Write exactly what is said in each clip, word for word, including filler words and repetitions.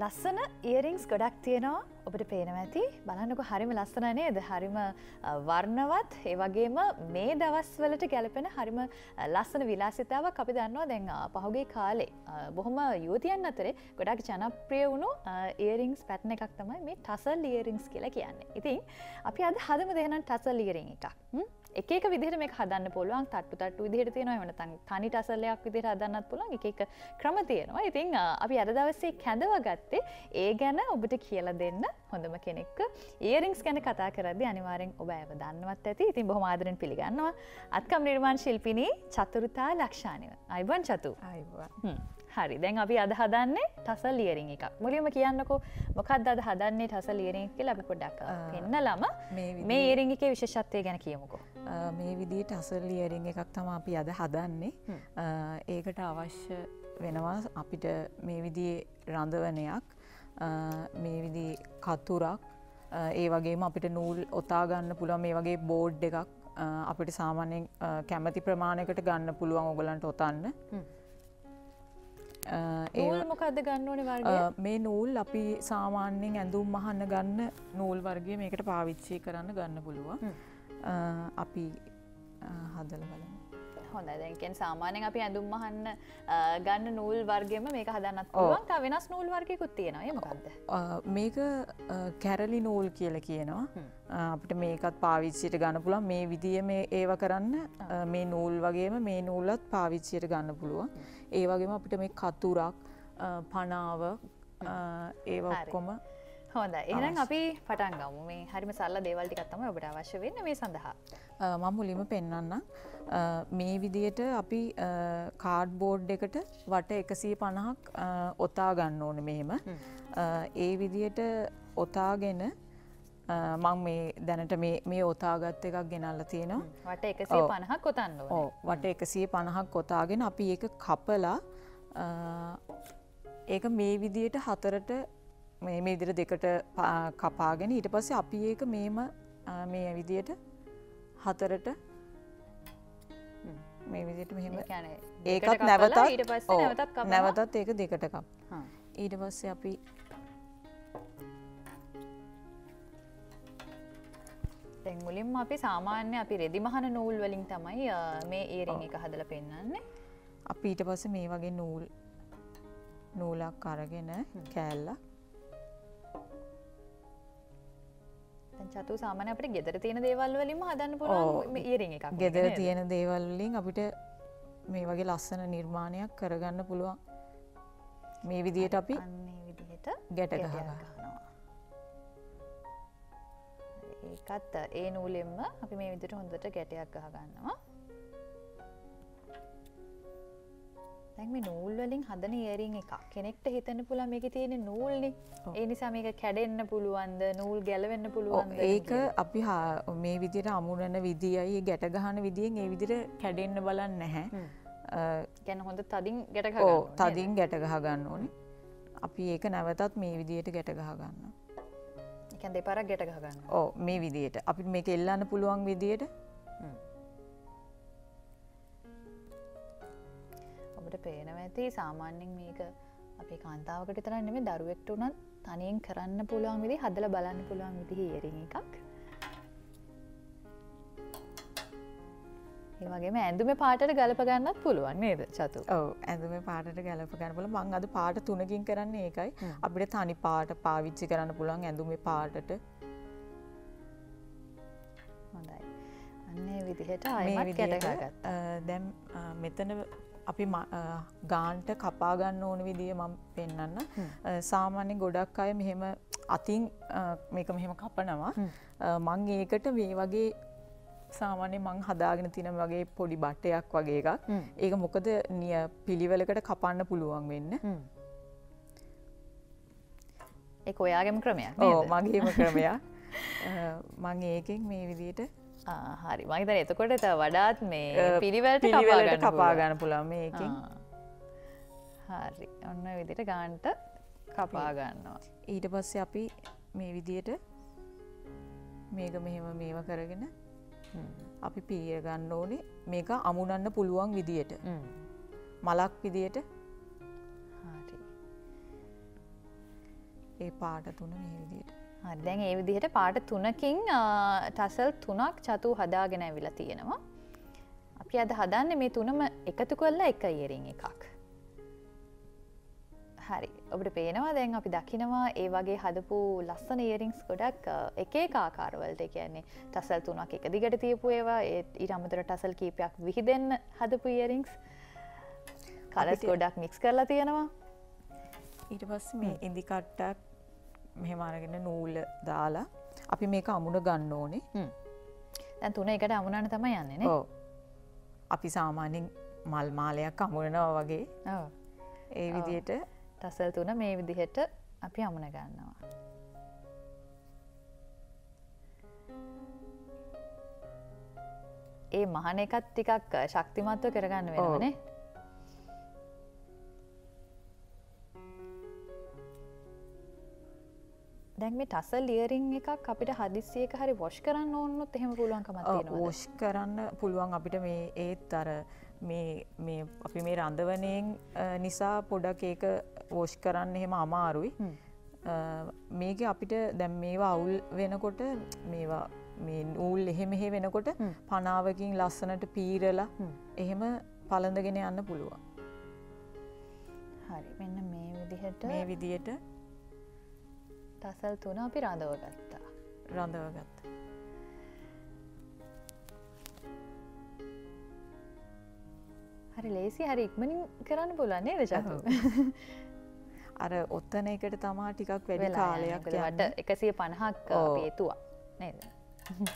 ලස්සන ඉයරින්ග්ස් ගොඩක් තියෙනවා ඔබට පේනවා ඇති බලන්නකො හරිම ලස්සනයි නේද හරිම වර්ණවත් ඒ වගේම මේ දවස්වලට ගැලපෙන හරිම ලස්සන විලාසිතාවක් අපි දන්නවා දැන් පහුගිය කාලේ බොහොම යුවතියන් අතරේ ගොඩක් ජනප්‍රිය වුණු ඉයරින්ග්ස් පැටර්න් එකක් තමයි මේ ටසල් ඉයරින්ග්ස් කියලා කියන්නේ. ඉතින් අපි අද හදමු දෙහනම් ටසල් ඉයරින් එකක්. එක එක විදිහට මේක හදන්න පුළුවන් තට්ටු තට්ටු විදිහට තියෙනවා එහෙම නැත්නම් තනි ටසල්යක් විදිහට හදන්නත් පුළුවන් එක එක ක්‍රම තියෙනවා. ඉතින් අපි අද දවසේ කැඳවගත්ත ඒ ගැන ඔබට කියලා දෙන්න හොඳම කෙනෙක්ව ඉයරින්ග්ස් ගැන කතා කරද්දී අනිවාර්යෙන් ඔබ අයව දන්නවත් ඇති. ඉතින් බොහොම ආදරෙන් පිළිගන්නවා අත්කම් නිර්මාණ ශිල්පිනී චතුරිතා ලක්ෂානිව. අයිබන් චතු. අයිබන්. හරි. දැන් අපි අද හදන්නේ ටසල් ඉයරින් එකක්. මුලින්ම කියන්නකෝ මොකක්ද අද හදන්නේ ටසල් ඉයරින් එක කියලා අපි පොඩ්ඩක් පෙන්නලම මේ ඉයරින් එකේ විශේෂත්වය ගැන කියමුකෝ. මේ විදිහට ටසල් ඉයරින් එකක් තමයි අපි අද හදන්නේ. ඒකට අවශ්‍ය වෙනවා අපිට මේ විදිහේ රඳවනයක් මේ විදිහේ කතුරක් ඒ වගේම අපිට නූල් ඔතා ගන්න පුළුවන් මේ වගේ බෝඩ් එකක් අපිට සාමාන්‍යයෙන් කැමති ප්‍රමාණයකට ගන්න පුළුවන් ඔයගලන්ට ඔතන්න නූල් මොකද්ද ගන්න ඕනේ වර්ගය මේ නූල් අපි සාමාන්‍යයෙන් ඇඳුම් මහන්න ගන්න නූල් වර්ගය මේකට පාවිච්චි කරන්න ගන්න පුළුවන් අපි හදලා බලමු හොඳයි දැන් කියන්නේ සාමාන්‍යයෙන් අපි ඇඳුම් මහන්න ගන්න නූල් වර්ගෙම මේක හදන්නත් පුළුවන්. තව වෙනස් නූල් වර්ගයකුත් තියෙනවා. ඒ මොකක්ද? මේක කැරලි නූල් කියලා කියනවා. අපිට මේකත් පාවිච්චියට ගන්න පුළුවන්. මේ විදිහේ මේ ඒව කරන්න මේ නූල් වගේම මේ නූලත් පාවිච්චියට ගන්න පුළුවන්. ඒ වගේම අපිට මේ කතුරක්, පනාව ඒව ඔක්කොම හොඳයි. එහෙනම් අපි පටන් ගමු. මේ හරිම සරල දේවල් ටිකක් තමයි ඔබට අවශ්‍ය වෙන්නේ මේ සඳහා. මම මුලින්ම පෙන්වන්නම්. මේ විදියට අපි කාඩ් බෝඩ් එකට වට එකසිය පනහක් ඔතා ගන්න ඕනේ මෙහෙම. ඒ විදියට ඔතාගෙන මම මේ දැනට මේ මේ ඔතාගත් එකක් ගෙනල්ලා තියෙනවා. වට එකසිය පනහක් ඔතන්න ඕනේ. ඔව්. වට එකසිය පනහක් ඔතාගෙන අපි ඒක කපලා ඒක මේ විදියට හතරට මේ මේ විදිහට දෙකට කපාගෙන ඊට පස්සේ අපි ඒක මේම මේ විදිහට හතරට මේ විදිහට මෙහෙම ඒකත් නැවතත් ඊට පස්සේ නැවතත් කපනවා නැවතත් ඒක දෙකට කප. හා ඊට පස්සේ අපි දැන් මුලින්ම අපි සාමාන්‍ය අපි රෙදි මහන නූල් වලින් තමයි මේ ඉයරින් එක හදලා පෙන්නන්නේ. අපි ඊට පස්සේ මේ වගේ නූල් නූලක් අරගෙන කෑල්ලක් චතු සාමාන්‍යයෙන් අපිට ගෙදර තියෙන දේවල් වලින්ම හදන්න පුළුවන් මේ ඉයරින් එකක්. ගෙදර තියෙන දේවල් වලින් අපිට මේ වගේ ලස්සන නිර්මාණයක් කරගන්න පුළුවන්. මේ විදිහට අපි අන්නේ විදිහට ගැට ගහනවා. ඒකත් ඒ නූලෙන්ම අපි මේ විදිහට හොඳට ගැටයක් ගහ ගන්නවා. දැන් මේ නූල් වලින් හදන ඉයරින් එකක් කෙනෙක්ට හිතන්න පුළුවන් මේකේ තියෙන නූල්නේ ඒ නිසා මේක කැඩෙන්න පුළුවන්ද නූල් ගැලවෙන්න පුළුවන්ද ඒක අපි මේ විදියට අමුණන විදියයි ගැට ගන්න විදියෙන් ඒ විදියට කැඩෙන්න බලන්නේ නැහැ කියන්නේ හොඳ තදින් ගැට ගහ ගන්න ඕනේ ඔව් තදින් ගැට ගහ ගන්න ඕනේ අපි ඒක නැවතත් මේ විදියට ගැට ගහ ගන්නවා ඒ කියන්නේ දෙපාරක් ගැට ගහ ගන්නවා ඔව් මේ විදියට අපිට මේක එල්ලන්න පුළුවන් විදියට පේනවා ඇති සාමාන්‍යයෙන් මේක අපේ කාන්තාවකට විතරක් නෙමෙයි දරුවෙක්ට උනත් තනියෙන් කරන්න පුළුවන් විදිහ හදලා බලන්න පුළුවන් විදිහ ඉයරින් එකක්. ඒ වගේම ඇඳුමේ පාටට ගලප ගන්නත් පුළුවන් නේද චතු? ඔව් ඇඳුමේ පාටට ගලප ගන්න පුළුවන්. මම අද පාට තුනකින් කරන්නේ ඒකයි. අපිට තනි පාට පාවිච්චි කරන්න පුළුවන් ඇඳුමේ පාටට. හොඳයි. අන්නේ විදිහට ආයෙත් ගැට ගහගත්තා. දැන් මෙතන අපි ගාන්ට කපා ගන්න ඕන විදිය මම පෙන්වන්න. සාමාන්‍ය ගොඩක් අය මෙහෙම අතින් මේක මෙහෙම කපනවා. මම ඒකට මේ වගේ සාමාන්‍ය මම හදාගෙන තියෙන වගේ පොඩි බටයක් වගේ එකක්. ඒක මොකද පිළිවෙලකට කපන්න පුළුවන් වෙන්න. ඒක ඔයාගේම ක්‍රමයක් නේද? ඔව් මගේම ක්‍රමයක්. මම ඒකෙන් මේ විදියට හරි මම හිතන්නේ එතකොට වඩාත් මේ පිළිවෙලට කපා ගන්න පුළුවන් මේකෙන් හරි ඔන්න ඔය විදිහට ගානට කපා ගන්නවා ඊට පස්සේ අපි මේ විදිහට මේක මෙහෙම මේව කරගෙන අපි පීර ගන්න ඕනේ මේක අමුණන්න පුළුවන් විදිහට මලක් විදිහට හරි ඒ පාට තුන මේ විදිහට. හරි දැන් මේ විදිහට පාට තුනකින් ටසල් තුනක් චතු හදාගෙන අවිලා තියෙනවා. අපි අද හදන්නේ මේ තුනම එකතු කරලා එක ඉයරින් එකක්. හරි ඔබට පේනවා දැන් අපි දකිනවා ඒ වගේ හදපු ලස්සන ඉයරින්ග්ස් ගොඩක් එක එක ආකාරවලට කියන්නේ ටසල් තුනක් එක දිගට තියපු ඒවා ඊට අමතරව ටසල් කීපයක් විහිදෙන්න හදපු ඉයරින්ග්ස් කලර්ස් ගොඩක් මික්ස් කරලා තියෙනවා ඊට පස්සේ මේ ඉදි කට්ටක් මෙහෙම අරගෙන නූල් දාලා අපි මේක අමුණ ගන්න ඕනේ හ්ම් දැන් තුන එකට අමුණන්න තමයි යන්නේ නේ ඔව් අපි සාමාන්‍යයෙන් මල් මාලයක් අමුණනවා වගේ ඔව් ඒ විදිහට टसल तुन मे विधिट अभी अमुन ए महाने का टिकाक शक्ति मत कर දැන් මේ ටසල් ඉයරින් එකක් අපිට හදිස්සියක හරි වොෂ් කරන්න ඕනොත් එහෙම පුළුවන්කමක් තියෙනවා වොෂ් කරන්න පුළුවන් අපිට මේ ඒත් අර මේ මේ අපි මේ රඳවණයෙන් නිසා පොඩක් ඒක වොෂ් කරන්න එහෙම අමාරුයි මේක අපිට දැන් මේවා අවුල් වෙනකොට මේවා මේ නූල් එහෙම එහෙ වෙනකොට පනාවකින් ලස්සනට පීරලා එහෙම පළඳගෙන යන්න පුළුවන් හරි මෙන්න මේ විදිහට මේ විදිහට टसल तुन अभी रंधव गत्ता रंधव गत्ता हरे लेसी हरे इक्मनिंग कराने बोला नहीं रचा तू अरे उत्तर नहीं करता मार टिका क्वेरी काले या क्या वाट एकसी पन्हा का पेटुआ नहीं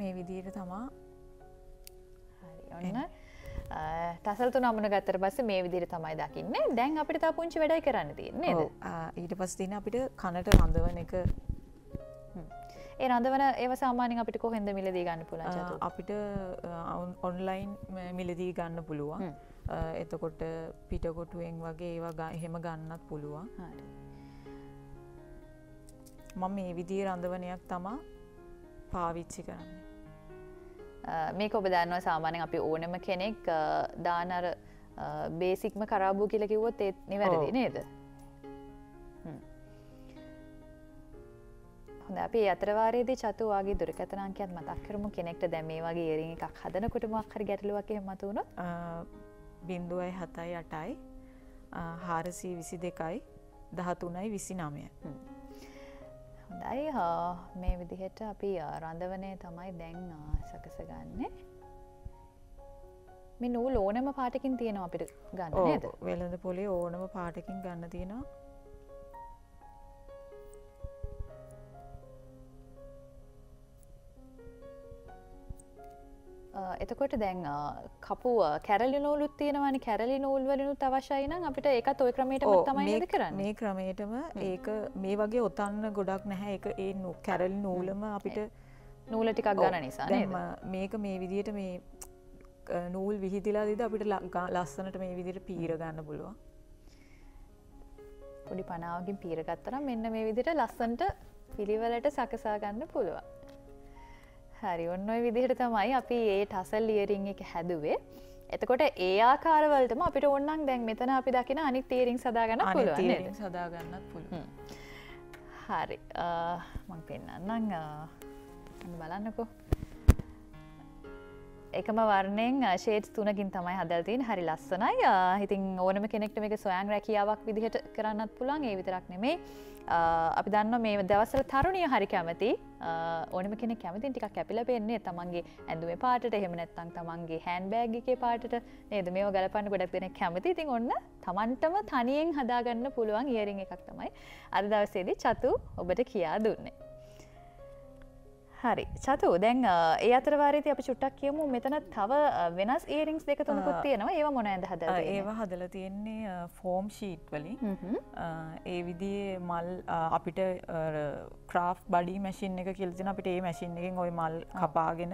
मैं विधि रहता मार हरे और ना टसल तो नामुन गतर बस मे विधि तमाय दाकिन्ने දැන් අපිට තා පුංචි වැඩයි කරන්න තියෙන්නේ නේද ඔව් ඊට පස්සේ තියෙන අපිට කනට රඳවන එක ඒ රඳවන ඒව සාමාන්‍යයෙන් අපිට කොහෙන්ද මිලදී ගන්න පුළුවන් චතු අපිට ඔන්ලයින් මිලදී ගන්න පුළුවන් එතකොට පිටකොටුවෙන් වගේ ඒවා එහෙම ගන්නත් පුළුවන් හරි මම මේ විදිහේ රඳවනයක් තමයි පාවිච්චි කරන්නේ මේක ඔබ දන්නවා සාමාන්‍යයෙන් අපි ඕනම කෙනෙක් දාන අර බේසික්ම කරාබු කියලා කිව්වොත් ඒ නෙවැරදි නේද හ්ම් හොඳයි අපි අතර වාරයේදී චතු වාගේ දුරකථන අංකයක් මතක් කරමු කෙනෙක්ට දැන් මේ වගේ ඉයරින් එකක් හදනකොට මොකක් හරි ගැටලුවක් එහෙම මතුනොත් ज़ीरो सेवन एट चार दो दो एक तीन एक नौ හ්ම් හොඳයි මේ විදිහට අපි රඳවණය තමයි දැන් සකස ගන්නෙ මේ නූල් ඕනම පාටකින් තියෙනවා අපිට ගන්න නේද ඔව් වෙළඳ පොලේ ඕනම පාටකින් ගන්න තියෙනවා එතකොට දැන් කපුව කැරලි නූලුත් තියෙනවානේ කැරලි නූල් වලිනුත් අවශ්‍යයි නම් අපිට ඒකත් ওই ක්‍රමයටම තමයි නේද කරන්නේ මේ ක්‍රමයටම ඒක මේ වගේ ඔතන්න ගොඩක් නැහැ ඒක ඒ කැරලි නූලම අපිට නූල ටිකක් ගන්න නිසා නේද මේක මේ විදියට මේ නූල් විහිදලා දීලා අපිට ලස්සනට මේ විදියට පීර ගන්න පුළුවන් පොඩි පනාවකින් පීර ගත්තා නම් මෙන්න මේ විදියට ලස්සනට පිළිවෙලට සකසා ගන්න පුළුවන් හරි ඔන්න ඔය විදිහට තමයි අපි මේ ටසල් ඉයරින් එක හැදුවේ. එතකොට ඒ ආකාරවලටම අපිට ඕන නම් දැන් මෙතන අපි දකින අනිත් ඉයරින්ස් හදා ගන්න පුළුවන්. අනිත් ඉයරින්ස් හදා ගන්නත් පුළුවන්. හරි. මම පෙන්නන්නම් අන්න බලන්නකෝ. එකම වර්ණයෙන් ෂේඩ්ස් තුනකින් තමයි හදලා තියෙන්නේ. හරි ලස්සනයි. ඉතින් ඕනම කෙනෙක්ට මේක සොයන් රැකියාවක් විදිහට කරන්නත් පුළුවන්. ඒ විතරක් නෙමෙයි. අපි දන්නවා මේ දවස්වල තරුණිය හරි කැමති ඕනම කෙනෙක් කැමතින් ටිකක් කැපිලා පෙන්නේ තමන්ගේ ඇඳුමේ පාටට එහෙම නැත්නම් තමන්ගේ හෑන්ඩ් බෑග් එකේ පාටට නේද මේව ගලපන්න ගොඩක් දෙනෙක් කැමති. ඉතින් ඔන්න තමන්ටම තනියෙන් හදාගන්න පුළුවන් ඉයරින් එකක් තමයි අද දවසේදී චතු ඔබට කියා දුන්නේ. හරි චතු දැන් ඒ අතර වාරයේදී අපි චුට්ටක් කියමු මෙතන තව වෙනස් ඉයරින්ග්ස් දෙක තුනකුත් තියෙනවා. ඒවා මොනවාද හදලා තියෙන්නේ? ඒවා හදලා තියෙන්නේ ෆෝම් ෂීට් වලින්. ඒ විදිහේ මල් අපිට ක්‍රාෆ්ට් බඩි මැෂින් එක කියලා තියෙනවා. අපිට ඒ මැෂින් එකෙන් ওই මල් කපාගෙන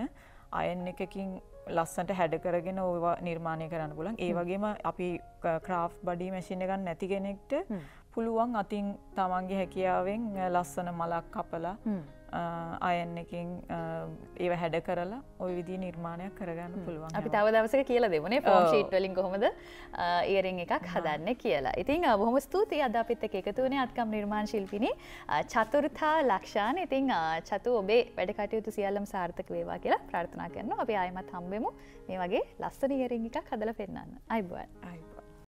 අයන් එකකින් ලස්සනට හැඩ කරගෙන ඕවා නිර්මාණය කරන්න පුළුවන්. ඒ වගේම අපි ක්‍රාෆ්ට් බඩි මැෂින් එකක් නැති කෙනෙක්ට පුළුවන් අතින් තමන්ගේ හැකියාවෙන් ලස්සන මලක් කපලා අයන් එකෙන් ඒව හැඩ කරලා ওই විදිහේ නිර්මාණයක් කරගන්න පුළුවන්. අපි තව දවසක කියලා දෙමු නේ ෆෝම් ෂීට් වලින් කොහොමද ඉයරින් එකක් හදන්නේ කියලා. ඉතින් බොහොම ස්තුතියි අද අපිත් එක්ක එකතු වුණේ අත්කම් නිර්මාණ ශිල්පිනී චතුර්ථා ලක්ෂාන. ඉතින් චතු ඔබේ වැඩ කටයුතු සියල්ලම සාර්ථක වේවා කියලා ප්‍රාර්ථනා කරනවා. අපි ආයෙමත් හම්බෙමු මේ වගේ ලස්සන ඉයරින් එකක් හදලා පෙන්නන්න. අයබෝවන්.